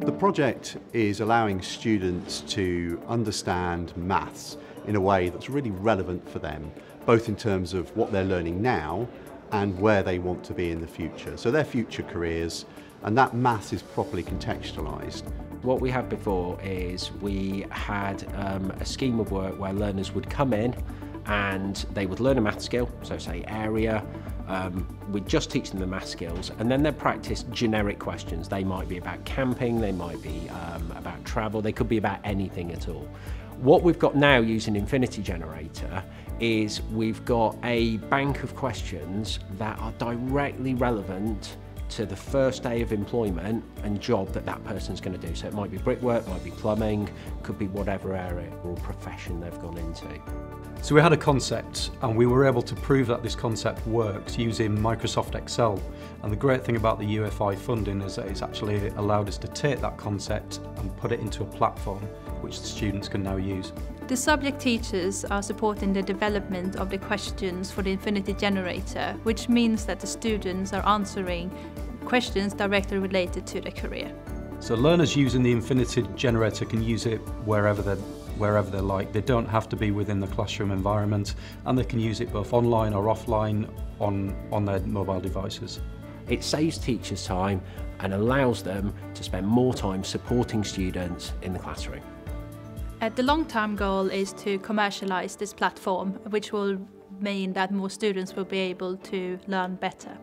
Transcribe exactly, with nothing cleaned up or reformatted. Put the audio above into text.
The project is allowing students to understand maths in a way that's really relevant for them, both in terms of what they're learning now and where they want to be in the future, so their future careers, and that maths is properly contextualised. What we had before is we had um, a scheme of work where learners would come in and they would learn a math skill, so say area, um, we'd just teach them the math skills, and then they'd practice generic questions. They might be about camping, they might be um, about travel, they could be about anything at all. What we've got now using Infinity Generator is we've got a bank of questions that are directly relevant to the first day of employment and job that that person's going to do. So it might be brickwork, might be plumbing, could be whatever area or profession they've gone into. So we had a concept and we were able to prove that this concept works using Microsoft Excel. And the great thing about the U F I funding is that it's actually allowed us to take that concept and put it into a platform which the students can now use. The subject teachers are supporting the development of the questions for the Infinity Generator, which means that the students are answering questions directly related to their career. So learners using the Infinity Generator can use it wherever they're, wherever they like. They don't have to be within the classroom environment, and they can use it both online or offline on, on their mobile devices. It saves teachers time and allows them to spend more time supporting students in the classroom. The long-term goal is to commercialise this platform, which will mean that more students will be able to learn better.